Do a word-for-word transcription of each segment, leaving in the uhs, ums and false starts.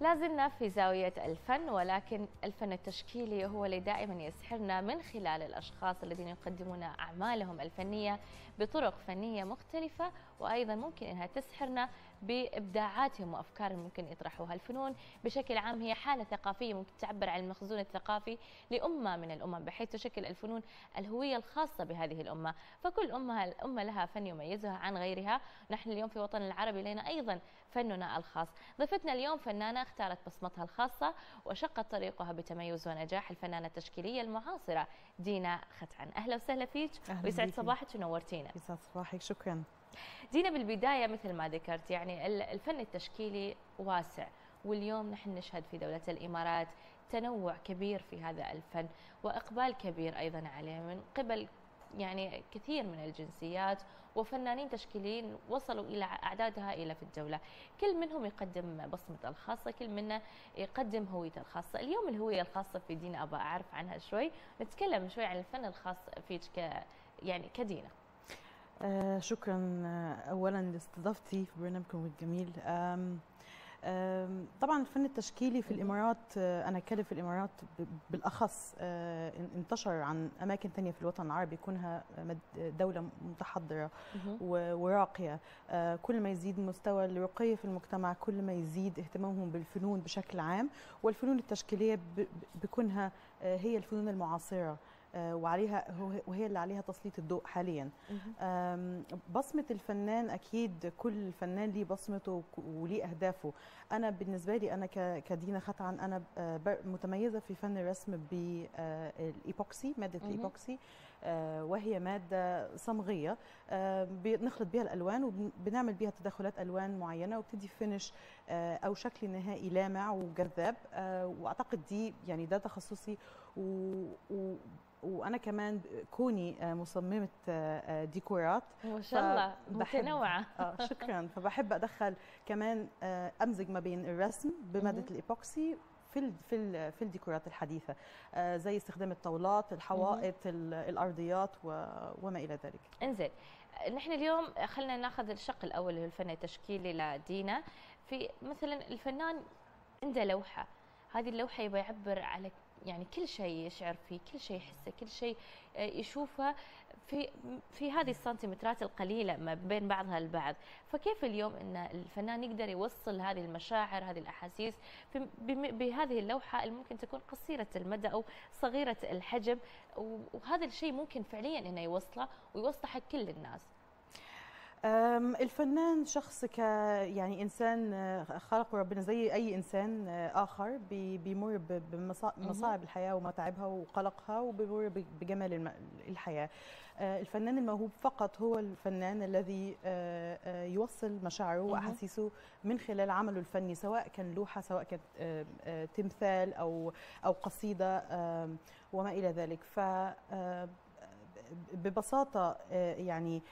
لازلنا في زاوية الفن، ولكن الفن التشكيلي هو اللي دائما يسحرنا من خلال الأشخاص الذين يقدمون أعمالهم الفنية بطرق فنية مختلفة، وأيضا ممكن أنها تسحرنا بإبداعاتهم وأفكارهم ممكن يطرحوها. الفنون بشكل عام هي حالة ثقافية ممكن تعبر عن المخزون الثقافي لأمة من الأمم، بحيث تشكل الفنون الهوية الخاصة بهذه الأمة، فكل أمة الأمة لها فن يميزها عن غيرها. نحن اليوم في وطن العربي لنا أيضا فننا الخاص. ضيفتنا اليوم فنانة اختارت بصمتها الخاصة وشقت طريقها بتميز ونجاح، الفنانة التشكيلية المعاصرة دينا خطعن. أهلا وسهلا فيك، ويسعد صباحك ونورتينا. يسعد صباحك، شكرا. دينا، بالبداية مثل ما ذكرت يعني الفن التشكيلي واسع، واليوم نحن نشهد في دولة الإمارات تنوع كبير في هذا الفن وإقبال كبير أيضا عليه من قبل يعني كثير من الجنسيات وفنانين تشكيليين وصلوا إلى أعداد هائلة في الدولة، كل منهم يقدم بصمته الخاصة، كل منا يقدم هويته الخاصة. اليوم الهوية الخاصة في دينا أبغى أعرف عنها شوي، نتكلم شوي عن الفن الخاص فيك ك يعني كدينا. آه شكرا أولا لاستضافتي في برنامجكم الجميل. آم آم طبعا الفن التشكيلي في الإمارات، آه أنا أتكلم في الإمارات بالأخص، آه انتشر عن أماكن ثانية في الوطن العربي كونها دولة متحضرة وراقية. آه كل ما يزيد مستوى الرقي في المجتمع كل ما يزيد اهتمامهم بالفنون بشكل عام، والفنون التشكيلية بكونها آه هي الفنون المعاصرة وعليها وهي اللي عليها تسليط الضوء حاليا. بصمة الفنان، أكيد كل فنان ليه بصمته وليه أهدافه. أنا بالنسبة لي أنا كدينا خطعن أنا متميزة في فن الرسم بالإيبوكسي، مادة الإيبوكسي، وهي مادة صمغية بنخلط بها الألوان وبنعمل بها تدخلات ألوان معينة وبتدي فينش أو شكل نهائي لامع وجذاب. وأعتقد دي يعني ده تخصصي، و وانا كمان كوني مصممه ديكورات ما شاء الله متنوعه. اه شكرا. فبحب ادخل كمان امزج ما بين الرسم بماده الايبوكسي في في في الديكورات الحديثه، زي استخدام الطاولات، الحوائط، الارضيات وما الى ذلك. انزين، نحن اليوم خلينا ناخذ الشق الاول اللي هو الفن التشكيلي لدينا. في مثلا الفنان عنده لوحه، هذه اللوحه يبغى يعبر على يعني كل شيء يشعر فيه، كل شيء يحسه، كل شيء يشوفه في في هذه السنتيمترات القليله ما بين بعضها البعض. فكيف اليوم ان الفنان يقدر يوصل هذه المشاعر، هذه الاحاسيس بهذه اللوحه اللي ممكن تكون قصيره المدى او صغيره الحجم، وهذا الشيء ممكن فعليا انه يوصله ويوصله حق كل الناس؟ الفنان شخص ك يعني انسان خلقه ربنا زي اي انسان اخر، بيمر بمصاعب الحياه ومتاعبها وقلقها، وبيمر بجمال الحياه. الفنان الموهوب فقط هو الفنان الذي يوصل مشاعره واحاسيسه من خلال عمله الفني، سواء كان لوحه، سواء كان تمثال او او قصيده وما الى ذلك. ف ببساطه يعني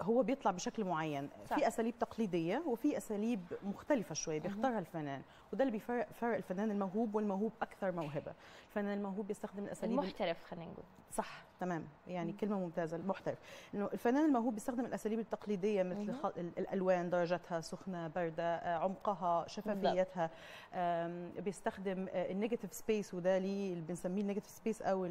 هو بيطلع بشكل معين، صح. في اساليب تقليديه وفي اساليب مختلفه شويه بيختارها الفنان، وده اللي بيفرق فرق الفنان الموهوب والموهوب اكثر موهبه. الفنان الموهوب بيستخدم الاساليب المحترف، خلينا نقول صح تمام، يعني كلمه ممتازه المحترف. الفنان الموهوب بيستخدم الاساليب التقليديه مثل خل... الالوان، درجتها سخنه بارده، عمقها، شفافيتها. بيستخدم النيجاتيف سبيس، وده اللي بنسميه النيجاتيف سبيس او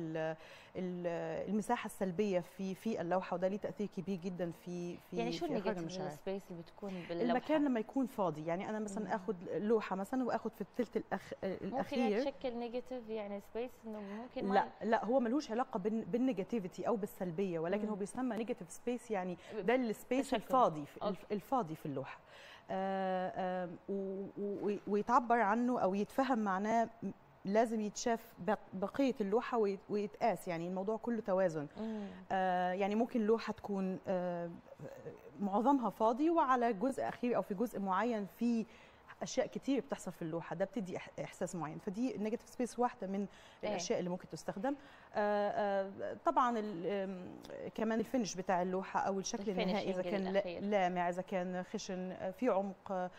المساحه السلبيه في في اللوحه، وده ليه تاثير كبير جدا في في يعني شو النيجاتيف سبيس اللي بتكون باللوحه؟ المكان لما يكون فاضي، يعني انا مثلا اخذ لوحه مثلا واخذ في الثلث الأخ... الاخير ممكن تشكل نيجاتيف يعني سبيس، انه ممكن ما لا لا هو ملوش علاقه بالنيجاتيفيتي او بالسلبيه، ولكن مم. هو بيسمى نيجاتيف سبيس، يعني ده السبيس الفاضي الفاضي في اللوحه، آآ آآ ويتعبر عنه او يتفهم معناه، لازم يتشاف بقيه اللوحه ويتقاس. يعني الموضوع كله توازن. آه يعني ممكن لوحه تكون آه معظمها فاضي، وعلى جزء اخير او في جزء معين في اشياء كتير بتحصل في اللوحه، ده بتدي احساس معين. فدي النيجاتيف سبيس واحده من الاشياء أيه. اللي ممكن تستخدم. آآ آآ طبعا كمان الفينش بتاع اللوحه او الشكل النهائي، اذا كان لامع، اذا كان خشن، في عمق،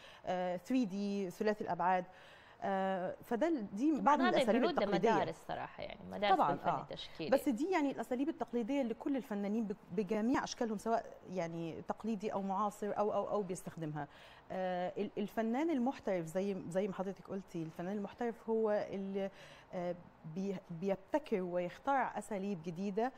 ثري دي، ثلاثي الابعاد. فده دي بعض الاساليب التقليديه. مدارس صراحه يعني مدارس طبعا الفن آه. التشكيلي. بس دي يعني الاساليب التقليديه اللي كل الفنانين بجميع اشكالهم سواء يعني تقليدي او معاصر او او او بيستخدمها. آه الفنان المحترف زي زي ما حضرتك قلتي، الفنان المحترف هو اللي آه بيبتكر ويخترع اساليب جديده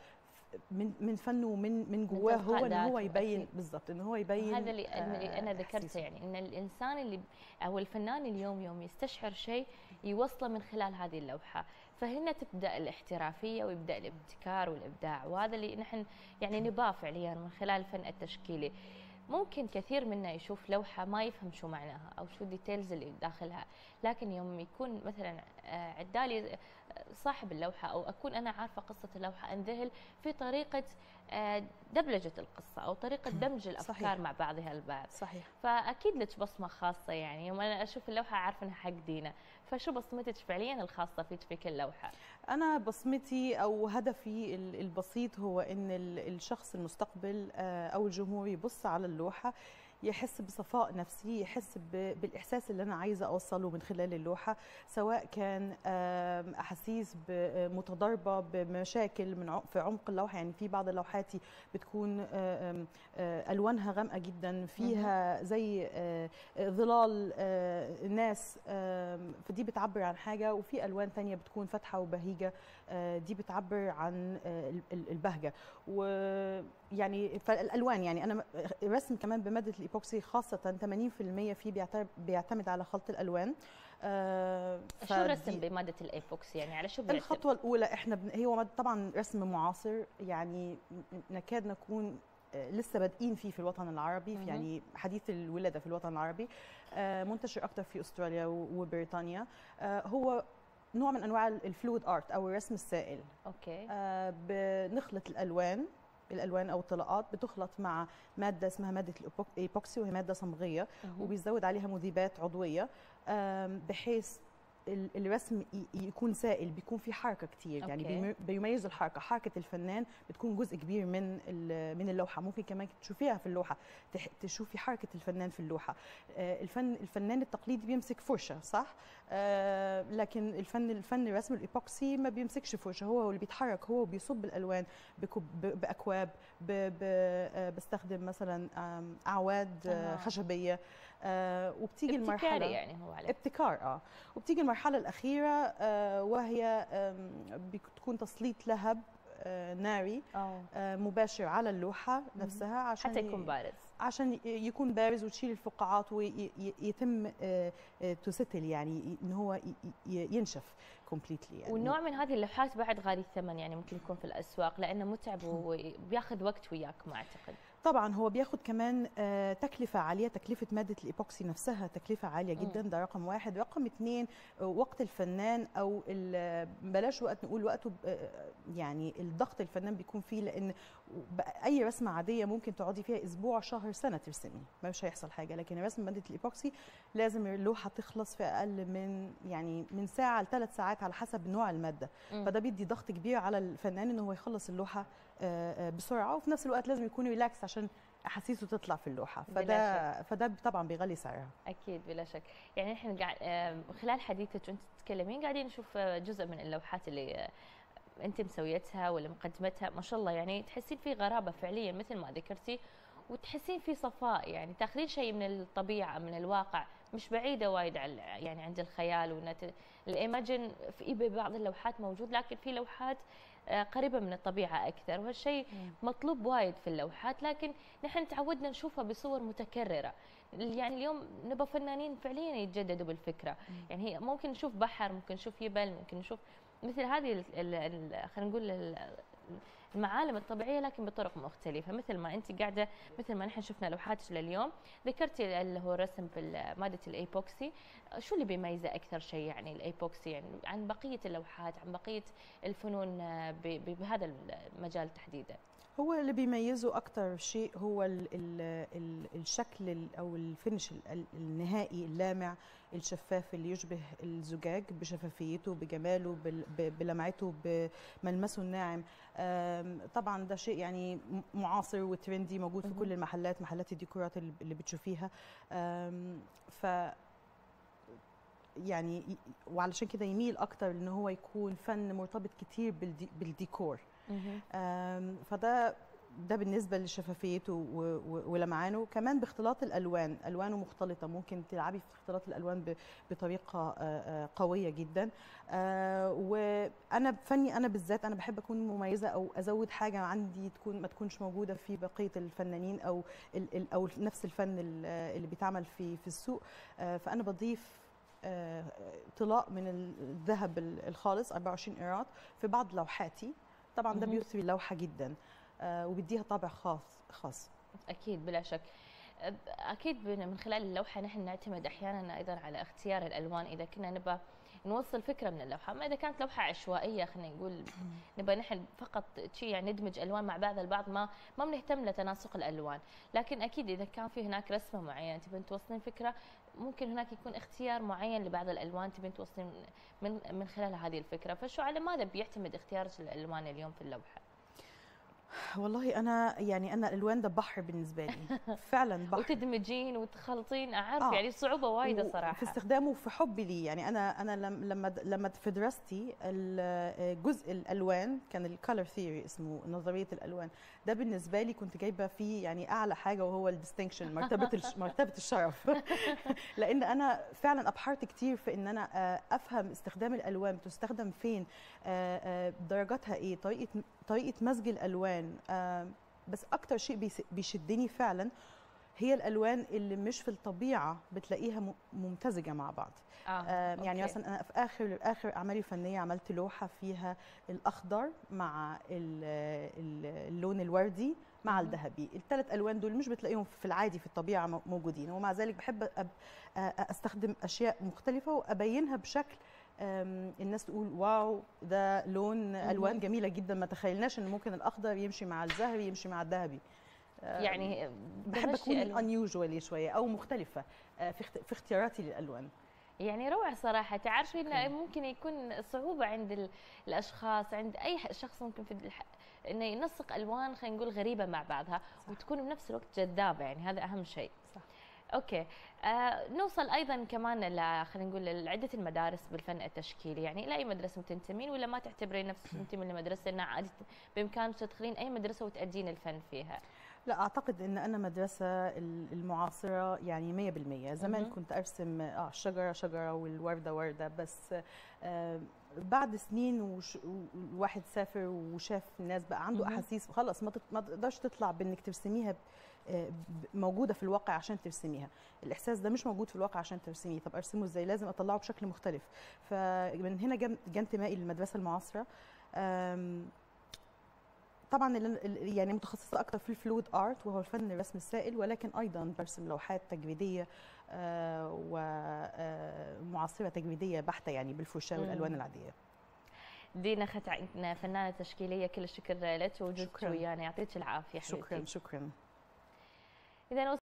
من من فنه ومن من جواه، هو ان هو يبين بالضبط ان هو يبين. هذا اللي آه انا ذكرته، يعني ان الانسان اللي او الفنان اليوم يوم يستشعر شيء يوصله من خلال هذه اللوحه، فهنا تبدا الاحترافيه ويبدا الابتكار والابداع، وهذا اللي نحن يعني نباه فعليا من خلال الفن التشكيلي. ممكن كثير منا يشوف لوحه ما يفهم شو معناها او شو الديتيلز اللي داخلها، لكن يوم يكون مثلا عدالي صاحب اللوحه او اكون انا عارفه قصه اللوحه انذهل في طريقه دبلجه القصه او طريقه دمج الافكار صحيح. مع بعضها البعض. صحيح. فاكيد لك بصمه خاصه، يعني يوم انا اشوف اللوحه عارفه انها حق دينا، فشو بصمتك فعليا الخاصه فيك في كل لوحه؟ انا بصمتي او هدفي البسيط هو ان الشخص المستقبل او الجمهور يبص على اللوحه يحس بصفاء نفسي، يحس بالإحساس اللي أنا عايزة أوصله من خلال اللوحة، سواء كان أحاسيس متضاربة بمشاكل من في عمق اللوحة. يعني في بعض لوحاتي بتكون ألوانها غامقة جدا، فيها زي ظلال ناس، فدي بتعبر عن حاجة، وفي ألوان تانية بتكون فاتحة وبهيجة، دي بتعبر عن البهجة. ويعني فالألوان، يعني أنا رسم كمان بمادة الإيبوكسي خاصة ثمانين بالمئة فيه بيعتمد على خلط الألوان. آه شو الرسم بماده الايبوكسي يعني على شو بيعتمد؟ الخطوه الاولى احنا بن... هو طبعا رسم معاصر، يعني نكاد نكون لسه بادئين فيه في الوطن العربي، في يعني حديث الولاده في الوطن العربي، آه منتشر اكثر في استراليا وبريطانيا. آه هو نوع من انواع الفلويد ارت او الرسم السائل. اوكي. آه بنخلط الالوان الالوان او الطلاءات، بتخلط مع ماده اسمها ماده الايبوكسي وهي ماده صمغيه، وبيزود عليها مذيبات عضويه بحيث الرسم يكون سائل، بيكون في حركه كتير. أوكي. يعني بيميز الحركه، حركه الفنان بتكون جزء كبير من من اللوحه، ممكن كمان تشوفيها في اللوحه، تشوفي حركه الفنان في اللوحه. الفن الفنان التقليدي بيمسك فرشه صح، لكن الفن الفن الرسم الايبوكسي ما بيمسكش فرشه، هو اللي بيتحرك، هو بيصب الالوان باكواب، بستخدم مثلا اعواد آه. خشبيه، وبتيجي المرحله يعني هو على ابتكار اه وبتيجي المرحله الاخيره وهي بتكون تسليط لهب ناري مباشر على اللوحه نفسها عشان حتى يكون بارز، عشان يكون بارز وتشيل الفقاعات ويتم تستل، يعني ان هو ينشف كومبليتلي. يعني والنوع من هذه اللوحات بعد غالي الثمن، يعني ممكن يكون في الاسواق لانه متعب وبياخذ وقت وياك ما اعتقد. طبعا هو بياخد كمان تكلفه عاليه، تكلفه ماده الايبوكسي نفسها تكلفه عاليه جدا، ده رقم واحد. رقم اثنين وقت الفنان، او بلاش وقت نقول وقته، يعني الضغط الفنان بيكون فيه، لان اي رسمه عاديه ممكن تقعدي فيها اسبوع شهر سنه ترسمي مش هيحصل حاجه، لكن رسم ماده الايبوكسي لازم اللوحه تخلص في اقل من يعني من ساعه لثلاث ساعات على حسب نوع الماده، فده بيدي ضغط كبير على الفنان ان هو يخلص اللوحه بسرعه، وفي نفس الوقت لازم يكون ريلاكس عشان احاسيسه تطلع في اللوحه، فده فده طبعا بيغلي سعرها. اكيد بلا شك. يعني احنا قاعد خلال حديثك وانت تتكلمين قاعدين نشوف جزء من اللوحات اللي انت مسويتها ولا مقدمتها، ما شاء الله يعني تحسين في غرابه فعليا مثل ما ذكرتي، وتحسين في صفاء، يعني تاخذين شيء من الطبيعه من الواقع، مش بعيده وايد عن يعني عند الخيال، وان الايماجن في بعض اللوحات موجود، لكن في لوحات قريبه من الطبيعه اكثر، وهالشيء مطلوب وايد في اللوحات، لكن نحن تعودنا نشوفها بصور متكرره. يعني اليوم نبى فنانين فعليا يتجددوا بالفكره، يعني هي ممكن نشوف بحر، ممكن نشوف جبل، ممكن نشوف مثل هذه خلينا نقول المعالم الطبيعيه، لكن بطرق مختلفه، مثل ما انت قاعده مثل ما نحن شفنا لوحاتك لليوم. ذكرتي اللي هو الرسم بماده الايبوكسي، شو اللي بيميزه اكثر شيء يعني الايبوكسي يعني عن بقيه اللوحات، عن بقيه الفنون بهذا المجال تحديدا؟ هو اللي بيميزه اكثر شيء هو ال ال ال الشكل او الفينش النهائي اللامع الشفاف، اللي يشبه الزجاج بشفافيته، بجماله، بلمعته، بملمسه الناعم. طبعا ده شيء يعني معاصر وترندي، موجود في كل المحلات، محلات الديكورات اللي بتشوفيها. ف يعني وعلشان كده يميل اكتر ان هو يكون فن مرتبط كتير بالدي بالديكور. فده ده بالنسبه لشفافيته ولمعانه، كمان باختلاط الالوان، الوانه مختلطه، ممكن تلعبي في اختلاط الالوان بطريقه قويه جدا. وانا فني انا بالذات انا بحب اكون مميزه او ازود حاجه عندي تكون ما تكونش موجوده في بقيه الفنانين او او نفس الفن اللي بيتعمل في في السوق. فانا بضيف طلاء من الذهب الخالص أربعة وعشرين قيراط في بعض لوحاتي، طبعا ده بيثري اللوحه جدا وبيديها طابع خاص خاص. اكيد بلا شك. اكيد من خلال اللوحه نحن نعتمد احيانا ايضا على اختيار الالوان اذا كنا نبى نوصل فكره من اللوحه، اما اذا كانت لوحه عشوائيه خلينا نقول نبى نحن فقط شيء يعني ندمج الوان مع بعض البعض ما ما بنهتم لتناسق الالوان، لكن اكيد اذا كان في هناك رسمه معينه تبين توصلين فكره ممكن هناك يكون اختيار معين لبعض الالوان تبين توصلين من من خلال هذه الفكره، فشو على ماذا بيعتمد اختيار الالوان اليوم في اللوحه؟ والله انا يعني انا الالوان ده بحر بالنسبه لي فعلا بحر وتدمجين وتخلطين اعرف آه. يعني صعوبه وايده صراحه في استخدامه وفي حبي ليه. يعني انا انا لما لما في دراستي جزء الالوان كان الكولر ثيوري اسمه نظريه الالوان، ده بالنسبه لي كنت جايبه فيه يعني اعلى حاجه وهو الديستنكشن مرتبه مرتبه الشرف لان انا فعلا ابحرت كتير في ان انا افهم استخدام الالوان بتستخدم فين، درجاتها ايه، طريقه طريقه مزج الالوان. آه بس أكتر شيء بيشدني فعلا هي الألوان اللي مش في الطبيعة بتلاقيها ممتزجة مع بعض. آه. آه يعني مثلا أنا في آخر آخر أعمالي الفنية عملت لوحة فيها الأخضر مع اللون الوردي مع الذهبي، الثلاث ألوان دول مش بتلاقيهم في العادي في الطبيعة موجودين، ومع ذلك بحب أستخدم أشياء مختلفة وأبينها بشكل الناس تقول واو ده لون الوان جميله جدا، ما تخيلناش ان ممكن الاخضر يمشي مع الزهري يمشي مع الذهبي. يعني بحب اكون انيوجوالي شويه او مختلفه في اختياراتي للالوان. يعني روعه صراحه. تعرفي انه ممكن يكون صعوبه عند الاشخاص، عند اي شخص ممكن في انه ينسق الوان خلينا نقول غريبه مع بعضها، صح. وتكون بنفس الوقت جذابه، يعني هذا اهم شيء. صح. اوكي. آه نوصل ايضا كمان ل خلينا نقول لعده المدارس بالفن التشكيلي، يعني الى اي مدرسه تنتمين ولا ما تعتبرين نفسك تنتمين لمدرسه انها عادي بامكانك تدخلين اي مدرسه وتادين الفن فيها؟ لا اعتقد ان انا مدرسه المعاصره يعني مية بالمية. زمان كنت ارسم اه شجره شجره والورده ورده بس، آه بعد سنين وش الواحد سافر وشاف الناس بقى عنده احاسيس خلاص ما تقدرش تطلع بانك ترسميها موجوده في الواقع عشان ترسميها، الاحساس ده مش موجود في الواقع عشان ترسميه، طب ارسمه ازاي؟ لازم اطلعه بشكل مختلف. فمن هنا جا انتمائي للمدرسه المعاصره. طبعا يعني متخصصه اكتر في الفلويد ارت وهو الفن الرسم السائل، ولكن ايضا برسم لوحات تجريديه ومعاصره تجريديه بحته يعني بالفرشاه والالوان العاديه. دينا خاتعنا فنانه تشكيليه، كل الشكر لك وجودك ويانا، يعطيك العافيه حبيبتي. شكرا شكرا. اذا